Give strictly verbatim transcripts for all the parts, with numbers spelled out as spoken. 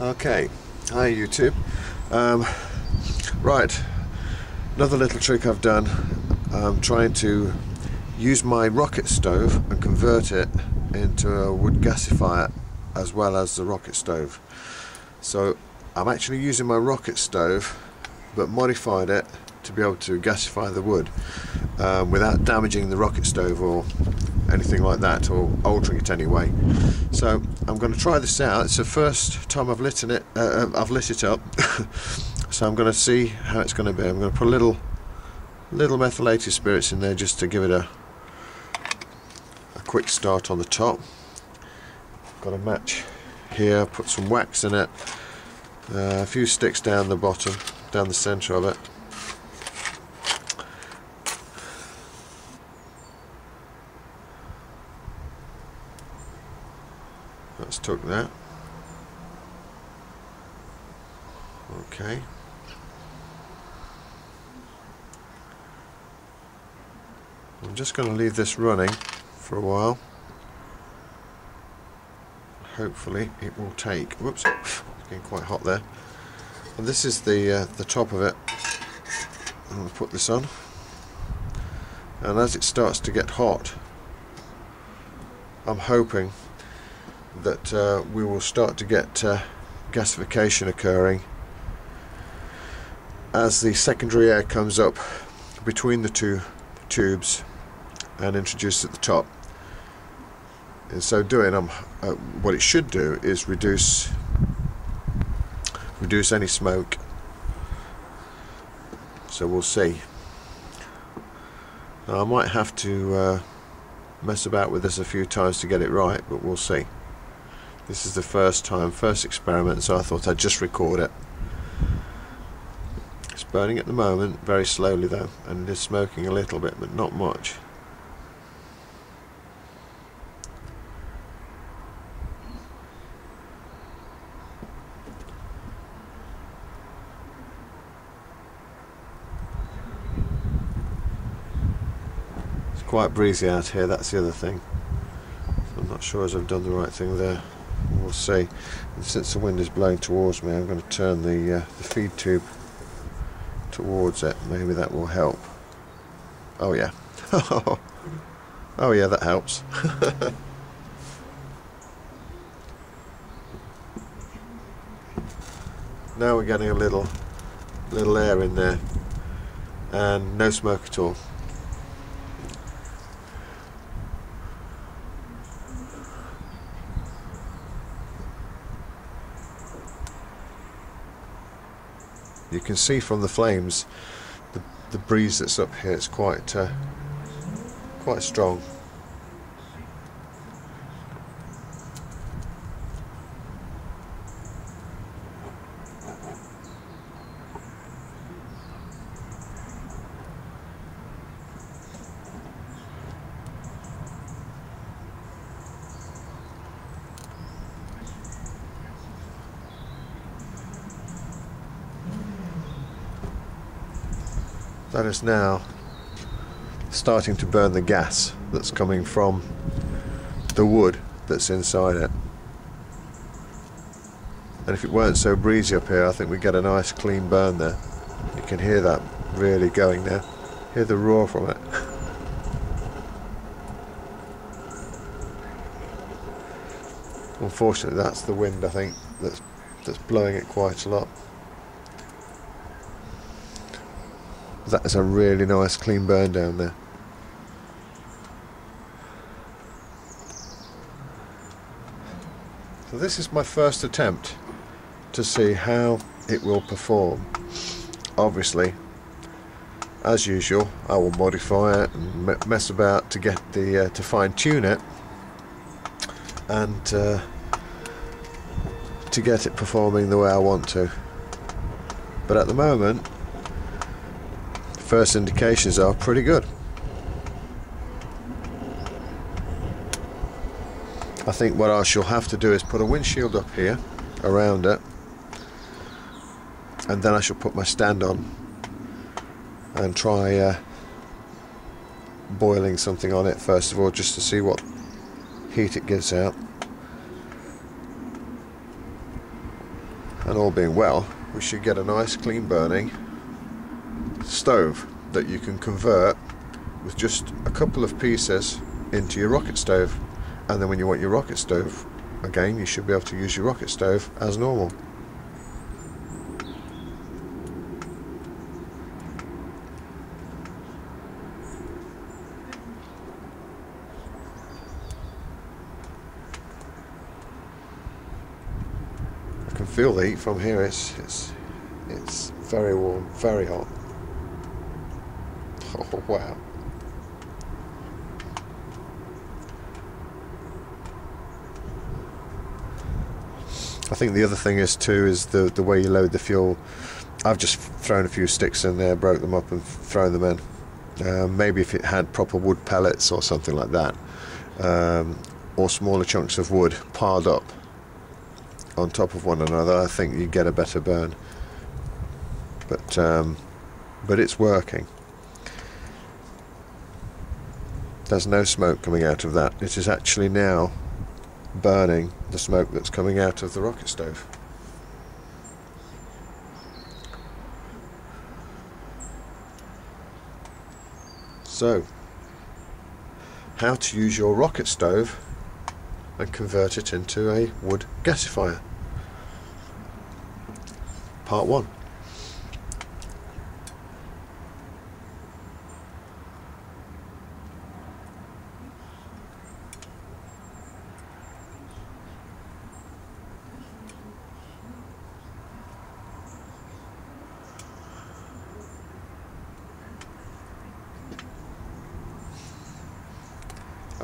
Okay, hi YouTube. Um, right, another little trick I've done. I'm trying to use my rocket stove and convert it into a wood gasifier as well as the rocket stove. So I'm actually using my rocket stove but modified it to be able to gasify the wood um, without damaging the rocket stove or anything like that, or altering it anyway. So I'm going to try this out. It's the first time I've lit it. Uh, I've lit it up, so I'm going to see how it's going to be. I'm going to put a little, little methylated spirits in there just to give it a, a quick start on the top. Got a match here. Put some wax in it. Uh, a few sticks down the bottom, down the centre of it. Let's tuck that. Okay. I'm just going to leave this running for a while. Hopefully it will take. Whoops, it's getting quite hot there. And this is the uh, the top of it. I'm going to put this on. And as it starts to get hot, I'm hoping that uh, we will start to get uh, gasification occurring as the secondary air comes up between the two tubes and introduced at the top. In so doing, I'm, uh, what it should do is reduce reduce any smoke. So we'll see. Now I might have to uh, mess about with this a few times to get it right, but we'll see. This is the first time, first experiment, so I thought I'd just record it. It's burning at the moment, very slowly though, and it is smoking a little bit, but not much. It's quite breezy out here, that's the other thing. I'm not sure as I've done the right thing there. We'll see. And since the wind is blowing towards me, I'm going to turn the, uh, the feed tube towards it. Maybe that will help. Oh yeah. Oh yeah, that helps. Now we're getting a little, little air in there, and no smoke at all. You can see from the flames, the, the breeze that's up here, it's quite, uh, quite strong. That is now starting to burn the gas that's coming from the wood that's inside it. And if it weren't so breezy up here, I think we'd get a nice clean burn there. You can hear that really going there. Hear the roar from it. Unfortunately, that's the wind, I think, that's, that's blowing it quite a lot. That is a really nice clean burn down there. So this is my first attempt to see how it will perform. Obviously, as usual, I will modify it and mess about to get the uh, to fine tune it and uh, to get it performing the way I want to. But at the moment, first indications are pretty good. I think what I shall have to do is put a windshield up here around it, and then I shall put my stand on and try uh, boiling something on it first of all, just to see what heat it gives out. and all being well, we should get a nice clean burning stove that you can convert with just a couple of pieces into your rocket stove, and then when you want your rocket stove again, you should be able to use your rocket stove as normal. I can feel the heat from here. It's it's it's very warm, very hot. Oh wow. I think the other thing is too is the the way you load the fuel. I've just thrown a few sticks in there, broke them up and thrown them in. Uh, maybe if it had proper wood pellets or something like that, um, or smaller chunks of wood piled up on top of one another, I think you'd get a better burn. But um, but it's working. There's no smoke coming out of that. It is actually now burning the smoke that's coming out of the rocket stove. So, how to use your rocket stove and convert it into a wood gasifier. Part one.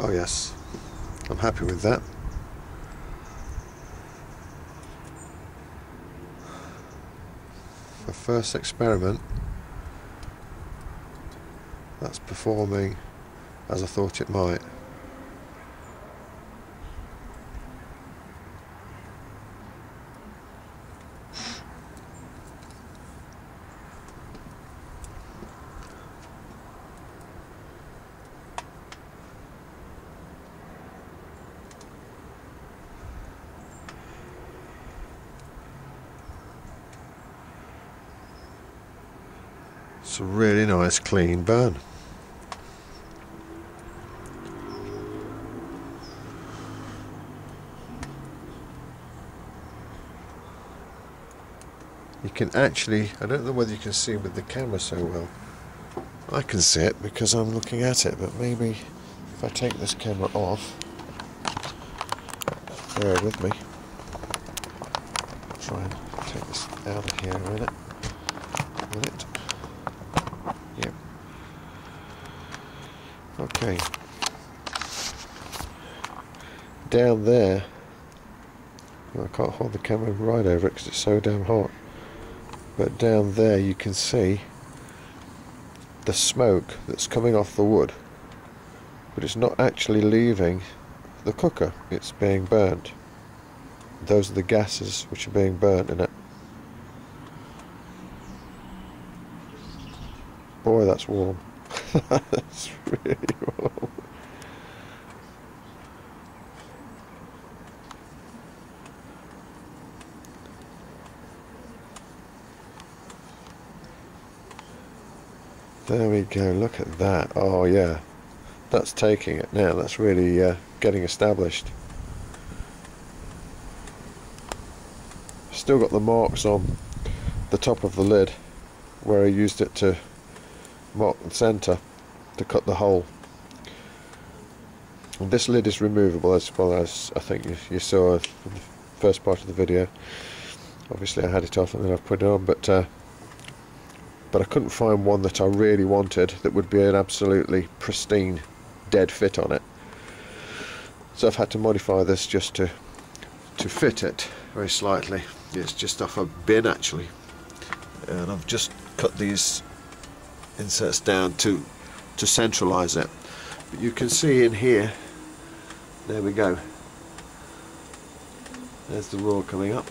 Oh yes, I'm happy with that. For first experiment, that's performing as I thought it might. It's a really nice clean burn. You can actually, I don't know whether you can see with the camera so well. I can see it because I'm looking at it, but maybe if I take this camera off, bear with me, try and take this out of here a minute. A minute. Okay, down there, I can't hold the camera right over it because it's so damn hot, but down there you can see the smoke that's coming off the wood, but it's not actually leaving the cooker, it's being burnt. Those are the gases which are being burnt in it. Boy, that's warm. That's really warm. There we go, look at that. Oh yeah, that's taking it now, that's really uh, getting established. Still got the marks on the top of the lid where I used it to mark and centre to cut the hole. And this lid is removable, as well as I think you, you saw in the first part of the video. Obviously I had it off and then I've put it on, but uh, but I couldn't find one that I really wanted that would be an absolutely pristine dead fit on it, so I've had to modify this just to to fit it very slightly. It's just off a bin actually, and I've just cut these inserts down to to centralize it, but you can see in here, there we go, there's the roar coming up.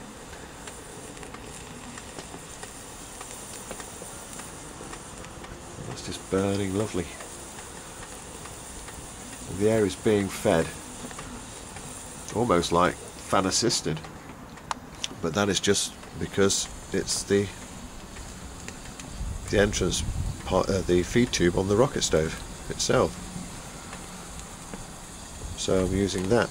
That's just burning lovely, and the air is being fed almost like fan assisted. but that is just because it's the the entrance part, uh, the feed tube on the rocket stove itself. So I'm using that.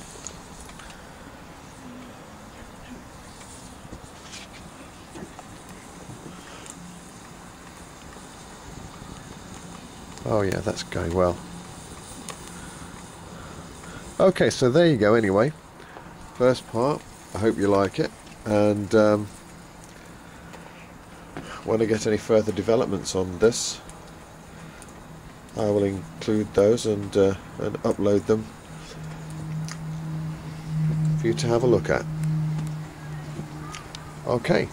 Oh yeah, that's going well. Okay, so there you go anyway. First part, I hope you like it, and um, when I get any further developments on this, I will include those and, uh, and upload them for you to have a look at. Okay,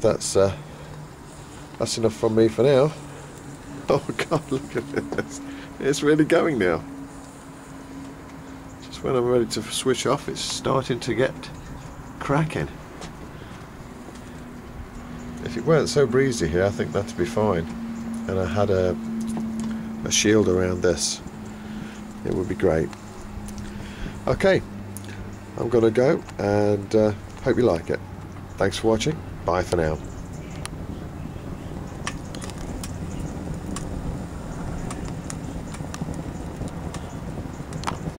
that's, uh, that's enough from me for now. Oh God, look at this, it's really going now. Just when I'm ready to switch off, it's starting to get cracking. If it weren't so breezy here, I think that'd be fine, and I had a, a shield around this, it would be great. Okay, I'm gonna go, and uh, hope you like it. Thanks for watching, bye for now.